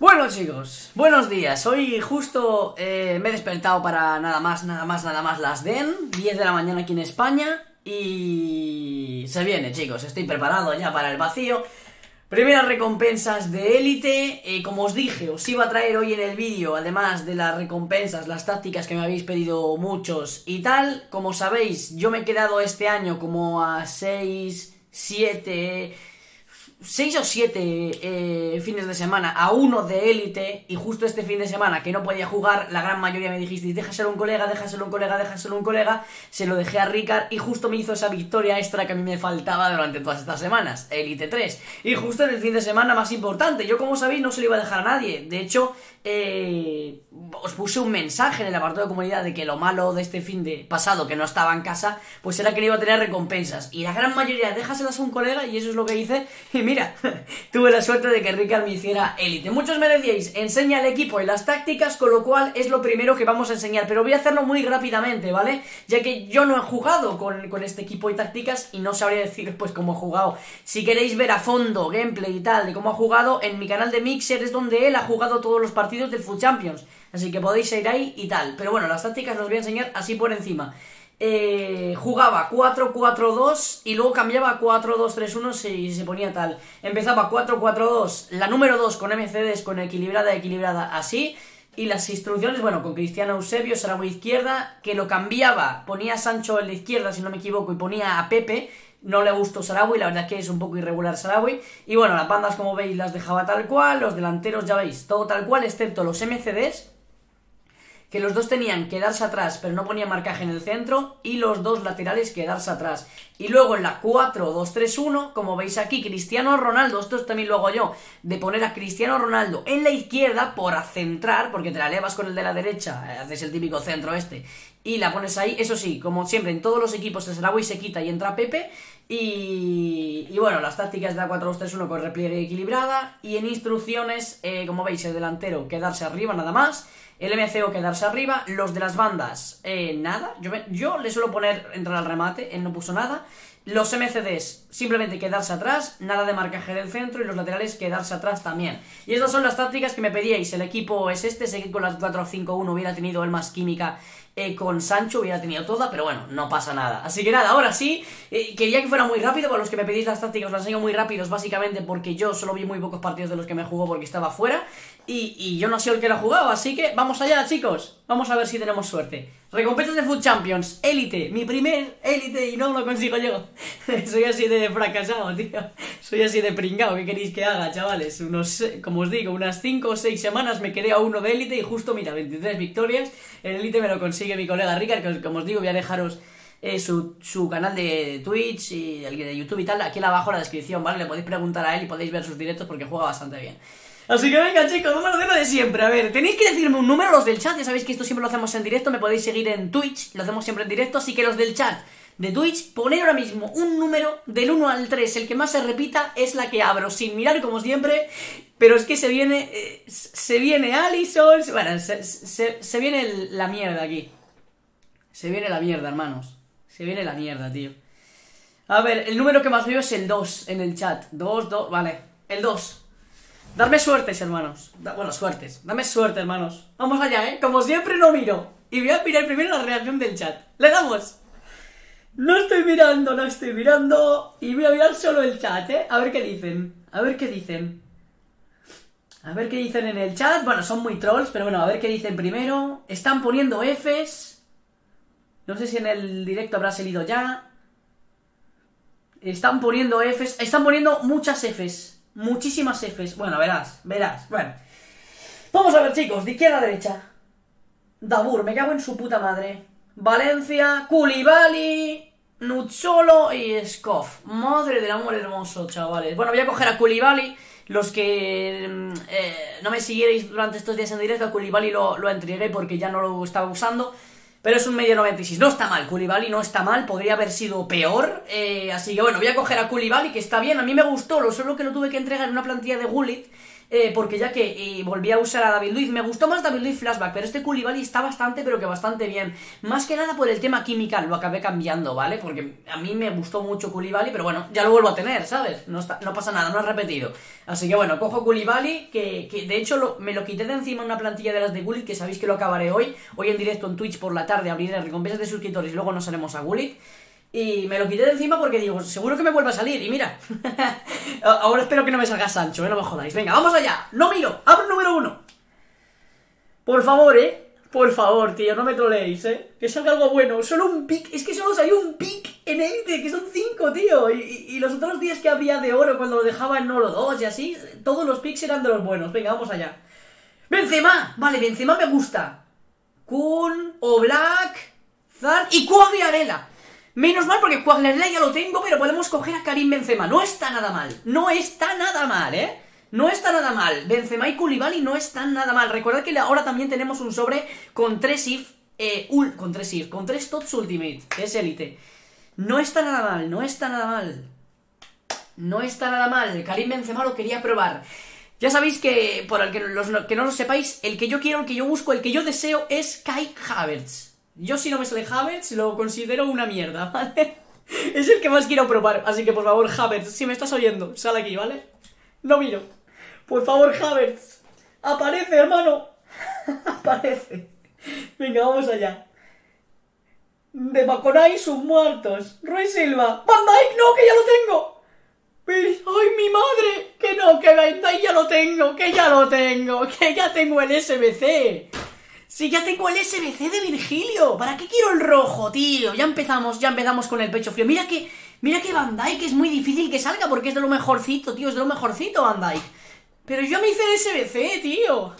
Bueno chicos, buenos días. Hoy justo me he despertado para nada más las den 10 de la mañana aquí en España. Y se viene chicos, estoy preparado ya para el vacío. Primeras recompensas de élite. Como os dije, os iba a traer hoy en el vídeo, además de las recompensas, las tácticas que me habéis pedido muchos y tal. Como sabéis, yo me he quedado este año como a 6 o 7 fines de semana a uno de élite, y justo este fin de semana que no podía jugar, la gran mayoría me dijisteis déjaselo a un colega, se lo dejé a Ricard y justo me hizo esa victoria extra que a mí me faltaba durante todas estas semanas, élite 3, y justo en el fin de semana más importante. Yo, como sabéis, no se lo iba a dejar a nadie. De hecho, os puse un mensaje en el apartado de comunidad de que lo malo de este fin de pasado, que no estaba en casa, pues era que no iba a tener recompensas, y la gran mayoría déjaselas a un colega, y eso es lo que hice. Y mira, tuve la suerte de que Ricard me hiciera élite. Muchos me decíais, enseña el equipo y las tácticas, con lo cual es lo primero que vamos a enseñar, pero voy a hacerlo muy rápidamente, ¿vale? Ya que yo no he jugado con este equipo y tácticas, y no sabría deciros pues cómo he jugado. Si queréis ver a fondo gameplay y tal de cómo ha jugado, en mi canal de Mixer es donde él ha jugado todos los partidos del FUT Champions, así que podéis ir ahí y tal. Pero bueno, las tácticas las voy a enseñar así por encima. Jugaba 4-4-2 y luego cambiaba a 4-2-3-1 si se ponía tal. Empezaba 4-4-2, la número 2 con MCDs, con equilibrada, así. Y las instrucciones, bueno, con Cristiano Eusebio, Sarabia izquierda, que lo cambiaba, ponía a Sancho en la izquierda si no me equivoco, y ponía a Pepe. No le gustó Sarabia, la verdad es que es un poco irregular Sarabia. Y bueno, las bandas, como veis, las dejaba tal cual. Los delanteros, ya veis, todo tal cual, excepto los MCDs, que los dos tenían que darse atrás, pero no ponía marcaje en el centro, y los dos laterales que darse atrás. Y luego en la 4-2-3-1, como veis aquí, Cristiano Ronaldo, esto también lo hago yo, de poner a Cristiano Ronaldo en la izquierda para centrar, porque te la levas con el de la derecha, haces el típico centro este, y la pones ahí. Eso sí, como siempre, en todos los equipos se la voy y se quita y entra Pepe. Y bueno, las tácticas de la 4-2-3-1 con repliegue equilibrada. Y en instrucciones, como veis, el delantero quedarse arriba nada más, el MCO quedarse arriba, los de las bandas nada, yo le suelo poner entrar al remate, él no puso nada. Los MCDs simplemente quedarse atrás, nada de marcaje del centro, y los laterales quedarse atrás también. Y estas son las tácticas que me pedíais. El equipo es este, sé que con las 4-5-1 hubiera tenido él más química con Sancho, hubiera tenido toda, pero bueno, no pasa nada. Así que nada, ahora sí, quería que fuera muy rápido. Para los que me pedís las tácticas, las enseño muy rápidos, básicamente porque yo solo vi muy pocos partidos de los que me jugó porque estaba fuera, y yo no sé el que lo ha jugado, así que vamos allá chicos, vamos a ver si tenemos suerte. Recompensas de FUT Champions, élite, mi primer élite, y no lo consigo yo. Soy así de fracasado, tío. Soy así de pringado. ¿Qué queréis que haga, chavales? Unos, como os digo, unas 5 o 6 semanas me quedé a uno de élite, y justo, mira, 23 victorias. El élite me lo consigue mi colega Ricard, que como os digo, voy a dejaros su canal de Twitch y el de YouTube y tal, aquí abajo en la descripción, ¿vale? Le podéis preguntar a él y podéis ver sus directos porque juega bastante bien. Así que venga chicos, número de lo de siempre. A ver, tenéis que decirme un número los del chat. Ya sabéis que esto siempre lo hacemos en directo, me podéis seguir en Twitch, lo hacemos siempre en directo. Así que los del chat de Twitch, poned ahora mismo un número del 1 al 3, el que más se repita es la que abro, sin mirar como siempre. Pero es que se viene Alisson, bueno, se viene la mierda aquí. Se viene la mierda, hermanos. Se viene la mierda, tío. A ver, el número que más veo es el 2 en el chat. 2, vale, el 2. Darme suertes, hermanos. Dame suerte, hermanos. Vamos allá, ¿eh? Como siempre no miro. Y voy a mirar primero la reacción del chat. ¡Le damos! No estoy mirando. Y voy a mirar solo el chat, ¿eh? A ver qué dicen. A ver qué dicen en el chat. Bueno, son muy trolls, pero bueno, a ver qué dicen primero. Están poniendo Fs. No sé si en el directo habrá salido ya. Están poniendo Fs. Están poniendo muchas Fs. Muchísimas Fs. Bueno, verás. Bueno, vamos a ver, chicos. De izquierda a derecha. Dabur, me cago en su puta madre. Valencia, Koulibaly, Nuzzolo y Skoff. Madre del amor hermoso, chavales. Bueno, voy a coger a Koulibaly. Los que no me siguierais durante estos días en directo, a Koulibaly lo entregué porque ya no lo estaba usando. Pero es un medio 96, no está mal, Koulibaly no está mal, podría haber sido peor, así que bueno, voy a coger a Koulibaly, que está bien, a mí me gustó, lo solo que lo tuve que entregar en una plantilla de Gullit, porque ya que volví a usar a David Luiz, me gustó más David Luiz Flashback, pero este Koulibaly está bastante, pero que bastante bien. Más que nada por el tema química, lo acabé cambiando, ¿vale? Porque a mí me gustó mucho Koulibaly, pero bueno, ya lo vuelvo a tener, ¿sabes? No pasa nada, no es repetido. Así que bueno, cojo Koulibaly, que de hecho me lo quité de encima una plantilla de las de Gullit, que sabéis que lo acabaré hoy en directo en Twitch por la tarde, abriré recompensas de suscriptores y luego nos haremos a Gullit. Y me lo quité de encima porque digo, seguro que me vuelva a salir. Y mira, ahora espero que no me salga Sancho, no me jodáis. Venga, vamos allá. No miro, abro número 1. Por favor, por favor, tío, no me troleéis, que salga algo bueno. Solo un pick, es que solo salió un pick en Elite, que son 5, tío. Y los otros días que había de oro cuando lo dejaba en oro 2 y así, todos los picks eran de los buenos. Venga, vamos allá. Benzema, vale, Benzema me gusta. Kun, Oblak, Zar y Cuagliarella. Menos mal porque Cuagliarella ya lo tengo, pero podemos coger a Karim Benzema. No está nada mal, no está nada mal, no está nada mal. Benzema y Koulibaly no están nada mal. Recordad que ahora también tenemos un sobre con 3 Tots Ultimate, que es Elite. No está nada mal, no está nada mal. No está nada mal, Karim Benzema lo quería probar. Ya sabéis que, por el que, los que no lo sepáis, el que yo quiero, el que yo busco, el que yo deseo es Kai Havertz. Yo, si no me sale Havertz, lo considero una mierda, ¿vale? Es el que más quiero probar, así que por favor, Havertz, si me estás oyendo, sal aquí, ¿vale? No miro. Por favor, Havertz, aparece, hermano. Aparece. Venga, vamos allá. De Baconay sus muertos. Ruiz Silva. ¡Van Dijk, no, que ya lo tengo! ¡Ay, mi madre! Que no, que Van Dijk ya lo tengo, que ya lo tengo, que ya tengo el SBC. Si ya tengo el SBC de Virgilio, ¿para qué quiero el rojo, tío? Ya empezamos con el pecho frío. Mira que Van Dijk es muy difícil que salga porque es de lo mejorcito, tío, es de lo mejorcito Van Dijk. Pero yo me hice el SBC, tío.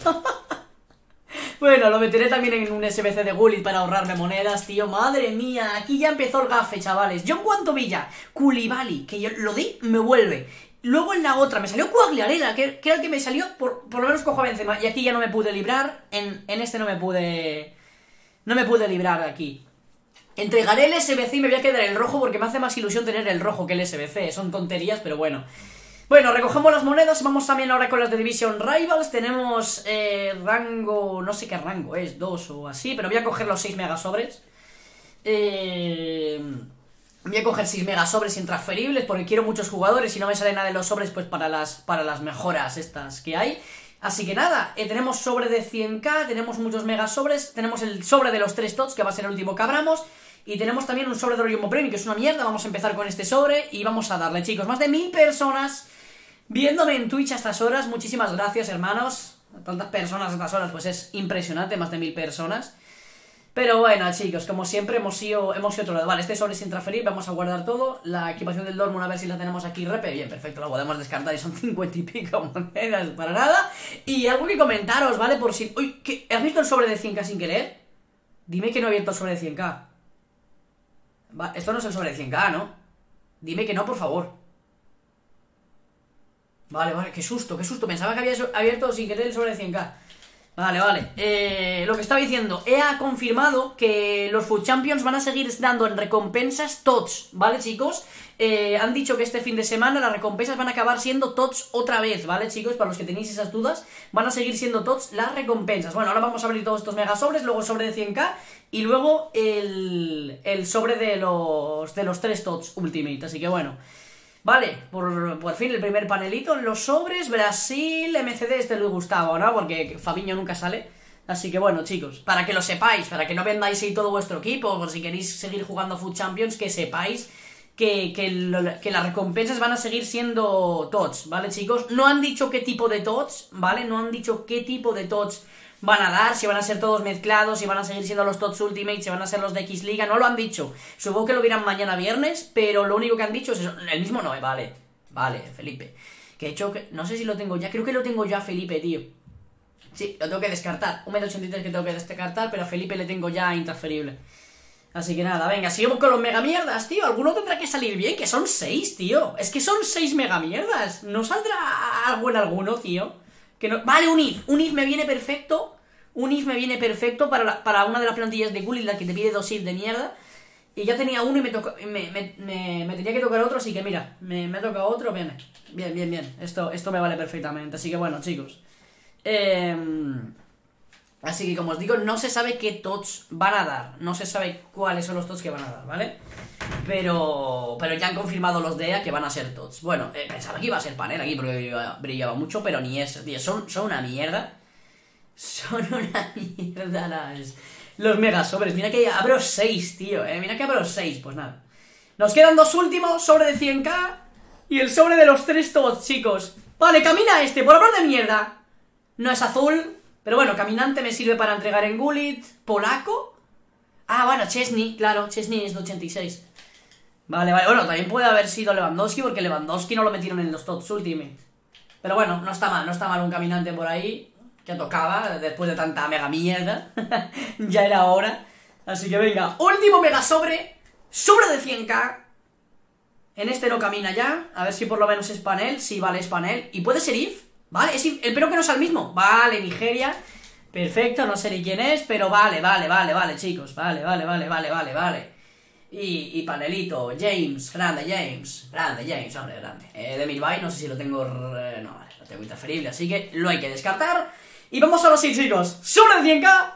Bueno, lo meteré también en un SBC de Gullit para ahorrarme monedas, tío. Madre mía, aquí ya empezó el gafe, chavales. Yo en cuanto vi ya Koulibaly, que yo lo di, me vuelve. Luego en la otra me salió Cuagliarella, que era el que me salió, por lo menos cojo a Benzema. Y aquí ya no me pude librar, en este no me pude librar aquí. Entregaré el SBC y me voy a quedar el rojo porque me hace más ilusión tener el rojo que el SBC. Son tonterías, pero bueno. Bueno, recogemos las monedas, vamos también ahora con las de Division Rivals. Tenemos rango, no sé qué rango es, 2 o así, pero voy a coger los 6 megasobres. Voy a coger 6 mega sobres intransferibles porque quiero muchos jugadores y no me sale nada de los sobres pues para las mejoras estas que hay. Así que nada, tenemos sobre de 100k, tenemos muchos mega sobres, tenemos el sobre de los 3 tots que va a ser el último que abramos y tenemos también un sobre de Oriomo Premium que es una mierda. Vamos a empezar con este sobre y vamos a darle, chicos, más de 1000 personas viéndome en Twitch a estas horas. Muchísimas gracias, hermanos. Tantas personas a estas horas, pues es impresionante, más de 1000 personas. Pero bueno, chicos, como siempre hemos ido otro lado. Vale, este sobre es intransferible, vamos a guardar todo. La equipación del Dortmund, a ver si la tenemos aquí repe. Bien, perfecto, la podemos descartar y son 50 y pico monedas para nada. Y algo que comentaros, ¿vale? Por si... Uy, ¿qué? ¿Has visto el sobre de 100k sin querer? Dime que no he abierto el sobre de 100k. Va, esto no es el sobre de 100k, ¿no? Dime que no, por favor. Vale, qué susto, qué susto. Pensaba que había abierto sin querer el sobre de 100k. Vale, lo que estaba diciendo, EA ha confirmado que los Food Champions van a seguir dando en recompensas TOTS, ¿vale, chicos? Han dicho que este fin de semana las recompensas van a acabar siendo TOTS otra vez, ¿vale, chicos? Para los que tenéis esas dudas, van a seguir siendo TOTS las recompensas. Bueno, ahora vamos a abrir todos estos mega sobres, luego el sobre de 100k y luego el sobre de los 3 TOTS Ultimate, así que bueno. Vale, por fin el primer panelito en los sobres, Brasil, MCD, este Luis Gustavo, ¿no? Porque Fabinho nunca sale. Así que bueno, chicos, para que lo sepáis, para que no vendáis ahí todo vuestro equipo, por si queréis seguir jugando Food Champions, que sepáis que las recompensas van a seguir siendo TOTS, ¿vale, chicos? No han dicho qué tipo de TOTS, ¿vale? No han dicho qué tipo de TOTS van a dar, si van a ser todos mezclados, si van a seguir siendo los TOTS Ultimate, si van a ser los de X Liga, no lo han dicho. Supongo que lo dirán mañana viernes, pero lo único que han dicho es eso. El mismo no, vale, Felipe. Que he hecho, no sé si lo tengo ya, creo que lo tengo ya, Felipe, tío. Sí, lo tengo que descartar, un 1,83 que tengo que descartar, pero a Felipe le tengo ya intransferible. Así que nada, venga, sigamos con los mega mierdas, tío. Alguno tendrá que salir bien, que son 6, tío. Es que son 6 mega mierdas. ¿No saldrá algo en alguno, tío? Que no... Vale, un if me viene perfecto. Un if me viene perfecto para una de las plantillas de Gullit, la que te pide 2 if de mierda. Y ya tenía uno y me tenía que tocar otro, así que mira, me ha tocado otro, bien, bien, bien, bien. Esto me vale perfectamente, así que bueno, chicos. Así que como os digo, no se sabe qué TOTS van a dar, no se sabe cuáles son los TOTS que van a dar, ¿vale? Pero ya han confirmado los de EA que van a ser TOTS. Bueno, pensaba que iba a ser panel aquí porque brillaba mucho, pero ni eso, tío, son una mierda. Son una mierda los mega sobres. Mira que abro 6, tío, mira que abro 6, pues nada. Nos quedan dos últimos, sobre de 100k y el sobre de los 3 TOTS, chicos. Vale, camina este, por hablar de mierda. No es azul, pero bueno, caminante me sirve para entregar en Gulit. ¿Polaco? Ah, bueno, Chesney, claro, Chesney es de 86. Vale, vale, bueno, también puede haber sido Lewandowski, porque Lewandowski no lo metieron en los TOTS Ultimate. Pero bueno, no está mal un caminante por ahí. Que tocaba, después de tanta mega mierda. Ya era hora. Así que venga, último mega sobre. Sobre de 100k. En este no camina ya. A ver si por lo menos es panel, sí, vale, es panel. Y puede ser IF, vale, es IF. Espero que no sea el mismo, vale, Nigeria. Perfecto, no sé ni quién es, pero vale, vale, vale, vale, chicos, vale, vale, vale, vale, vale, vale. Y panelito, James, grande James. Grande James, hombre, grande. De Milby, no sé si lo tengo, no, vale, lo tengo interferible, así que lo hay que descartar. Y vamos a los 6, chicos, sobre 100k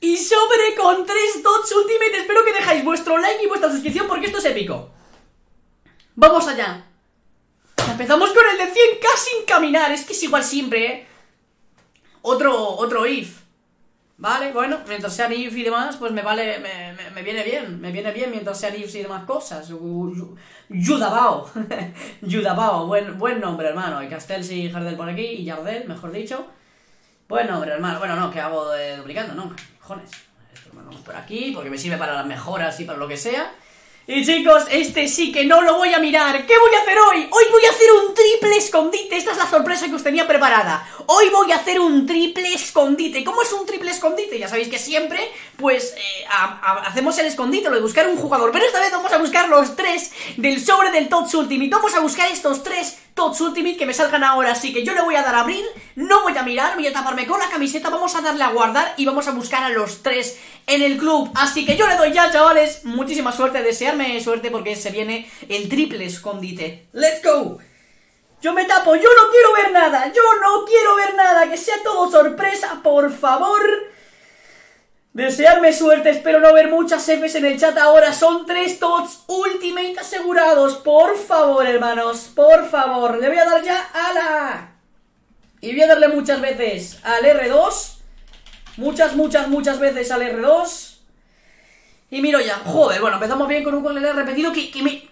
y sobre con 3 TOTS Ultimate. Espero que dejáis vuestro like y vuestra suscripción porque esto es épico. Vamos allá. Empezamos con el de 100k sin caminar, es que es igual siempre, Otro if. Vale, bueno, mientras sean if y demás, pues me vale, me viene bien. Me viene bien mientras sean ifs y demás cosas. Yudabao. Yudabao, buen nombre, hermano. Y Castells y Jardel por aquí, y Jardel, mejor dicho. Bueno, hombre, hermano, bueno, no, que hago de duplicando, no, cojones. Esto lo mandamos por aquí, porque me sirve para las mejoras y para lo que sea. Y chicos, este sí que no lo voy a mirar. ¿Qué voy a hacer hoy? Hoy voy a hacer un triple escondite, esta es la sorpresa que os tenía preparada. Hoy voy a hacer un triple escondite. ¿Cómo es un triple escondite? Ya sabéis que siempre, pues, hacemos el escondite, lo de buscar un jugador. Pero esta vez vamos a buscar los 3 del sobre del TOTS Ultimate. Vamos a buscar estos 3 TOTS Ultimate que me salgan ahora, así que yo le voy a dar a abrir, no voy a mirar, voy a taparme con la camiseta, vamos a darle a guardar y vamos a buscar a los 3 en el club, así que yo le doy ya, chavales, muchísima suerte, desearme suerte porque se viene el triple escondite. ¡Let's go! Yo me tapo, yo no quiero ver nada, yo no quiero ver nada, que sea todo sorpresa, por favor. Desearme suerte, espero no ver muchas Fs en el chat ahora, son 3 TOTS Ultimate asegurados, por favor, hermanos, por favor, le voy a dar ya a la... Y voy a darle muchas veces al R2, muchas veces al R2, y miro ya, joder, bueno, empezamos bien con un gol repetido que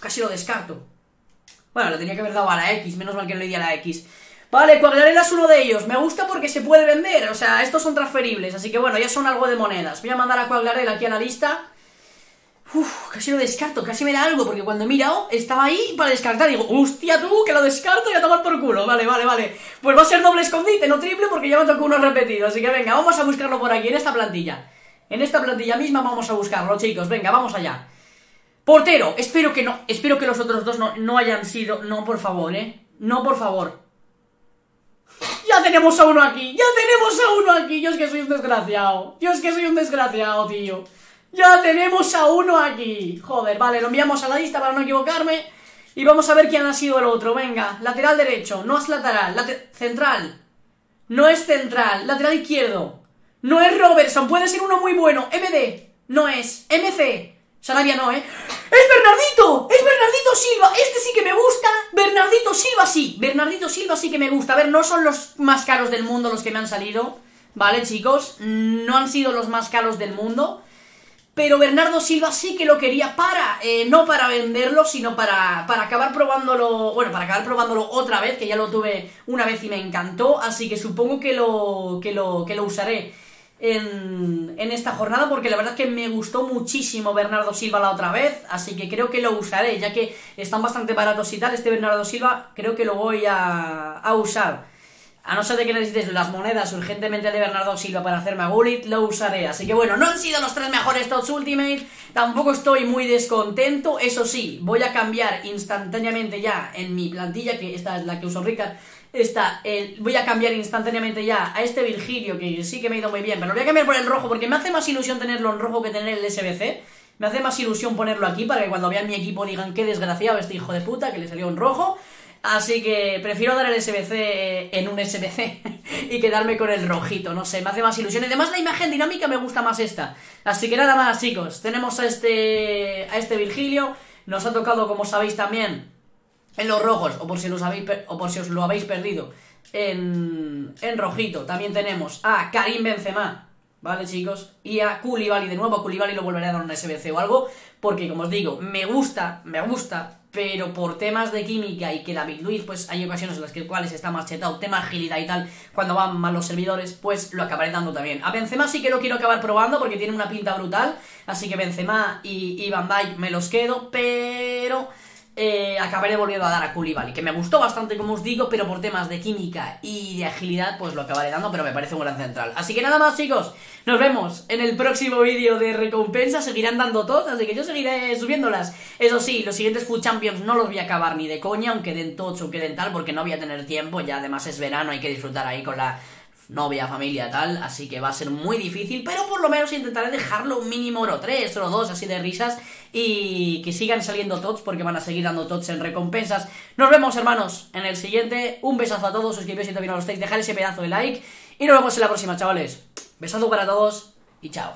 casi lo descarto. Bueno, le tenía que haber dado a la X, menos mal que no le di a la X. Vale, Cuagliarella es uno de ellos, me gusta porque se puede vender, o sea, estos son transferibles, así que bueno, ya son algo de monedas. Voy a mandar a Cuagliarella aquí a la lista. Uf, casi lo descarto, casi me da algo, porque cuando he mirado, estaba ahí para descartar, digo, hostia tú, que lo descarto y a tomar por culo, vale, vale, vale. Pues va a ser doble escondite, no triple, porque ya me tocó uno repetido, así que venga, vamos a buscarlo por aquí, en esta plantilla misma vamos a buscarlo, chicos, venga, vamos allá. Portero, espero que no, espero que los otros dos no hayan sido, no, por favor, no, por favor. Ya tenemos a uno aquí, ya tenemos a uno aquí. Yo es que soy un desgraciado. Yo es que soy un desgraciado, tío. Ya tenemos a uno aquí. Joder, vale, lo enviamos a la lista para no equivocarme. Y vamos a ver quién ha sido el otro. Venga, lateral derecho, no es lateral. Central, no es central. Lateral izquierdo, no es Robertson, puede ser uno muy bueno. MD, no es, MC Sarabia no, ¡es Bernardito! ¡Es Bernardito Silva! ¡Este sí que me gusta! ¡Bernardito Silva sí! ¡Bernardito Silva sí que me gusta! A ver, no son los más caros del mundo los que me han salido, ¿vale, chicos? No han sido los más caros del mundo, pero Bernardo Silva sí que lo quería para... no para venderlo, sino para acabar probándolo... Bueno, para acabar probándolo otra vez, que ya lo tuve una vez y me encantó, así que supongo que lo usaré en esta jornada, porque la verdad es que me gustó muchísimo Bernardo Silva la otra vez, así que creo que lo usaré, ya que están bastante baratos y tal. Este Bernardo Silva creo que lo voy a usar, a no ser de que necesites las monedas urgentemente de Bernardo Silva para hacerme a Gullit, lo usaré. Así que bueno, no han sido los 3 mejores TOTS Ultimate, tampoco estoy muy descontento, eso sí, voy a cambiar instantáneamente ya en mi plantilla, que esta es la que uso Ricard. Voy a cambiar instantáneamente ya a este Virgilio, que sí que me ha ido muy bien, pero lo voy a cambiar por el rojo porque me hace más ilusión tenerlo en rojo que tener el SBC. Me hace más ilusión ponerlo aquí para que cuando vean mi equipo digan qué desgraciado este hijo de puta que le salió un rojo. Así que prefiero dar el SBC en un SBC y quedarme con el rojito, no sé, me hace más ilusión. Y además la imagen dinámica me gusta más esta. Así que nada más, chicos, tenemos a este Virgilio. Nos ha tocado, como sabéis también, en los rojos, o por si, os lo habéis perdido, en rojito. También tenemos a Karim Benzema, ¿vale, chicos? Y a Koulibaly, de nuevo a Koulibaly lo volveré a dar un SBC o algo, porque como os digo, me gusta... Pero por temas de química y que David Luiz, pues hay ocasiones en las cuales está más chetado, tema agilidad y tal, cuando van mal los servidores, pues lo acabaré dando también. A Benzema sí que lo quiero acabar probando porque tiene una pinta brutal, así que Benzema y Van Dijk me los quedo, pero acabaré volviendo a dar a Koulibaly, que me gustó bastante como os digo, pero por temas de química y de agilidad, pues lo acabaré dando, pero me parece un gran central. Así que nada más, chicos, nos vemos en el próximo vídeo de recompensas. Seguirán dando todos, así que yo seguiré subiéndolas. Eso sí, los siguientes FUT Champions no los voy a acabar ni de coña, aunque den todos o queden tal, porque no voy a tener tiempo. Ya además es verano, hay que disfrutar ahí con la novia, familia, tal, así que va a ser muy difícil, pero por lo menos intentaré dejarlo un mínimo oro 3, oro 2, así de risas, y que sigan saliendo tots, porque van a seguir dando tots en recompensas. Nos vemos, hermanos, en el siguiente. Un besazo a todos, suscribiros si todavía no lo estáis, dejad ese pedazo de like, y nos vemos en la próxima, chavales. Besazo para todos, y chao.